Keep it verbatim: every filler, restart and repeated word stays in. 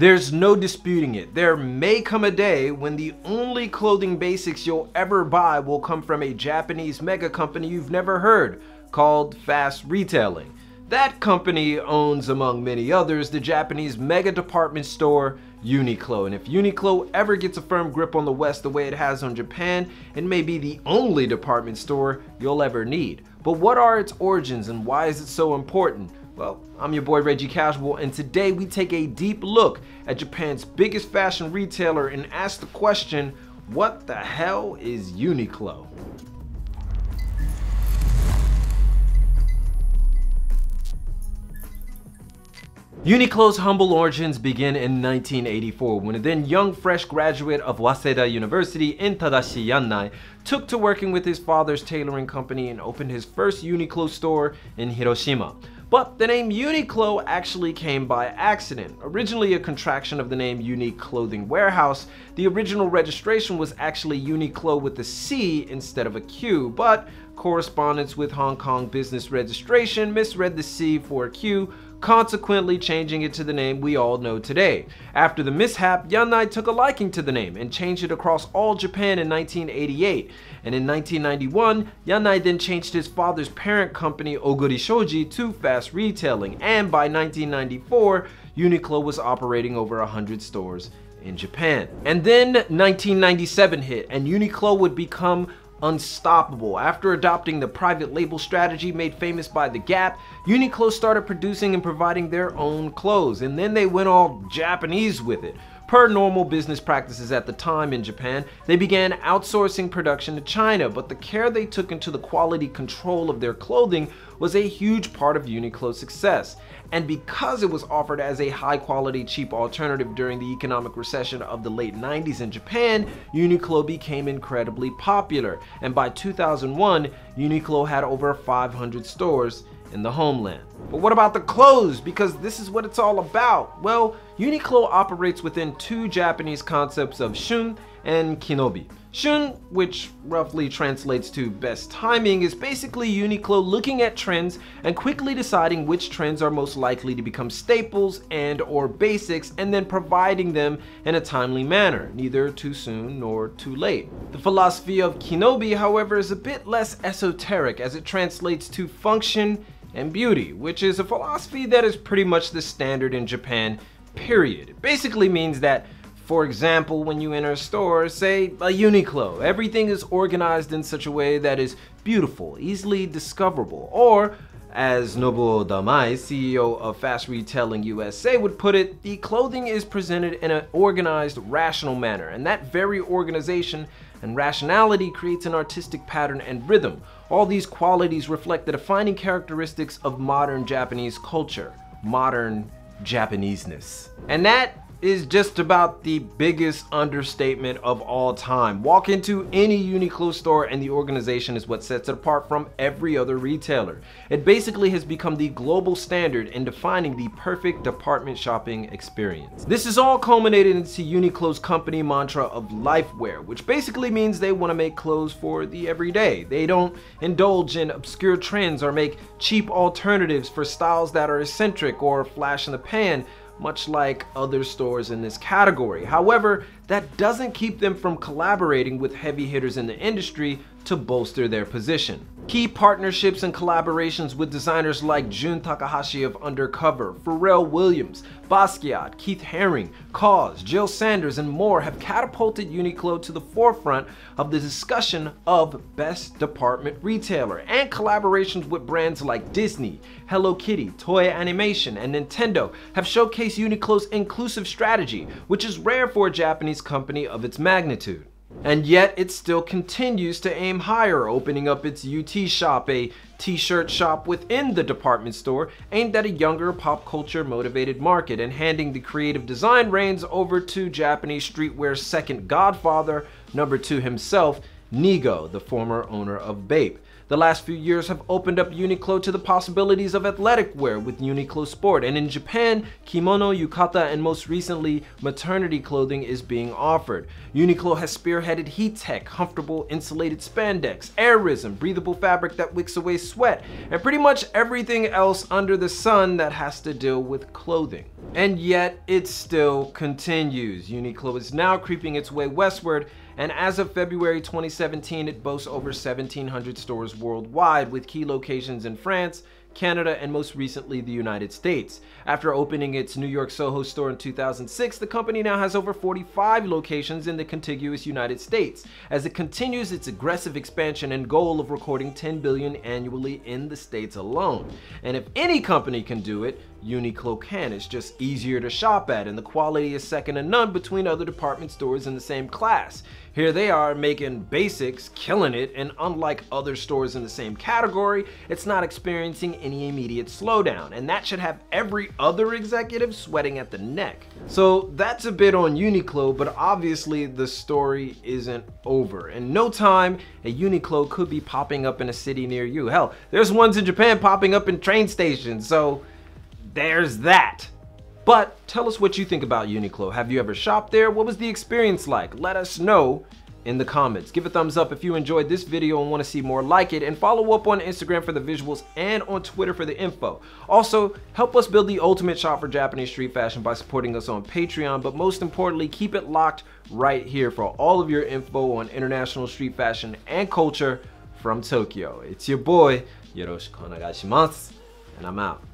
There's no disputing it. There may come a day when the only clothing basics you'll ever buy will come from a Japanese mega company you've never heard, called Fast Retailing. That company owns, among many others, the Japanese mega department store Uniqlo, and if Uniqlo ever gets a firm grip on the West the way it has on Japan, it may be the only department store you'll ever need. But what are its origins and why is it so important? Well, I'm your boy Reggie Casual, and today we take a deep look at Japan's biggest fashion retailer and ask the question, what the hell is Uniqlo? Uniqlo's humble origins begin in nineteen eighty-four when a then young fresh graduate of Waseda University in Tadashi Yanai took to working with his father's tailoring company and opened his first Uniqlo store in Hiroshima. But the name Uniqlo actually came by accident. Originally a contraction of the name Unique Clothing Warehouse, the original registration was actually Uniqlo with a C instead of a Q, but correspondence with Hong Kong Business Registration misread the C for a Q, consequently changing it to the name we all know today. After the mishap, Yanai took a liking to the name and changed it across all Japan in nineteen eighty-eight. And in nineteen ninety-one, Yanai then changed his father's parent company Oguri Shoji to Fast Retailing, and by nineteen ninety-four, Uniqlo was operating over one hundred stores in Japan. And then nineteen ninety-seven hit, and Uniqlo would become unstoppable. After adopting the private label strategy made famous by The Gap, Uniqlo started producing and providing their own clothes, and then they went all Japanese with it. Per normal business practices at the time in Japan, they began outsourcing production to China, but the care they took into the quality control of their clothing was a huge part of Uniqlo's success. And because it was offered as a high quality, cheap alternative during the economic recession of the late nineties in Japan, Uniqlo became incredibly popular. And by two thousand one, Uniqlo had over five hundred stores in the homeland. But what about the clothes? Because this is what it's all about. Well, Uniqlo operates within two Japanese concepts of Shun and Kinobi. Shun, which roughly translates to best timing, is basically Uniqlo looking at trends and quickly deciding which trends are most likely to become staples and or basics and then providing them in a timely manner, neither too soon nor too late. The philosophy of Kinobi, however, is a bit less esoteric as it translates to function and beauty, which is a philosophy that is pretty much the standard in Japan, period. It basically means that, for example, when you enter a store, say a Uniqlo, everything is organized in such a way that is beautiful, easily discoverable, or as Nobuo Damai, C E O of Fast Retailing U S A, would put it, the clothing is presented in an organized, rational manner, and that very organization and rationality creates an artistic pattern and rhythm. All these qualities reflect the defining characteristics of modern Japanese culture, modern Japaneseness. And that is just about the biggest understatement of all time. Walk into any Uniqlo store and the organization is what sets it apart from every other retailer. It basically has become the global standard in defining the perfect department shopping experience. This is all culminated into Uniqlo's company mantra of lifewear, which basically means they want to make clothes for the everyday. They don't indulge in obscure trends or make cheap alternatives for styles that are eccentric or flash in the pan, much like other stores in this category. However, that doesn't keep them from collaborating with heavy hitters in the industry to bolster their position. Key partnerships and collaborations with designers like Jun Takahashi of Undercover, Pharrell Williams, Basquiat, Keith Herring, Kaws, Jill Sanders, and more have catapulted Uniqlo to the forefront of the discussion of best department retailer, and collaborations with brands like Disney, Hello Kitty, Toya Animation, and Nintendo have showcased Uniqlo's inclusive strategy, which is rare for a Japanese company of its magnitude. And yet it still continues to aim higher, opening up its U T shop, a t-shirt shop within the department store aimed at a younger pop culture motivated market, and handing the creative design reins over to Japanese streetwear's second godfather, number two himself, Nigo, the former owner of Bape. The last few years have opened up Uniqlo to the possibilities of athletic wear with Uniqlo Sport, and in Japan, kimono, yukata, and most recently, maternity clothing is being offered. Uniqlo has spearheaded Heattech, comfortable insulated spandex, Airism, breathable fabric that wicks away sweat, and pretty much everything else under the sun that has to deal with clothing. And yet, it still continues. Uniqlo is now creeping its way westward, and as of February twenty seventeen, it boasts over seventeen hundred stores worldwide, with key locations in France, Canada, and most recently the United States. After opening its New York Soho store in two thousand six, the company now has over forty-five locations in the contiguous United States, as it continues its aggressive expansion and goal of recording ten billion dollars annually in the States alone. And if any company can do it, Uniqlo can. It's just easier to shop at, and the quality is second to none between other department stores in the same class. Here they are making basics, killing it, and unlike other stores in the same category, it's not experiencing any immediate slowdown, and that should have every other executive sweating at the neck. So that's a bit on Uniqlo, but obviously the story isn't over. In no time, a Uniqlo could be popping up in a city near you. Hell, there's ones in Japan popping up in train stations, so there's that. But tell us what you think about Uniqlo. Have you ever shopped there? What was the experience like? Let us know in the comments. Give a thumbs up if you enjoyed this video and want to see more like it, and follow up on Instagram for the visuals and on Twitter for the info. Also, help us build the ultimate shop for Japanese street fashion by supporting us on Patreon, but most importantly, keep it locked right here for all of your info on international street fashion and culture from Tokyo. It's your boy, Yoroshiku Onegaishimasu, and I'm out.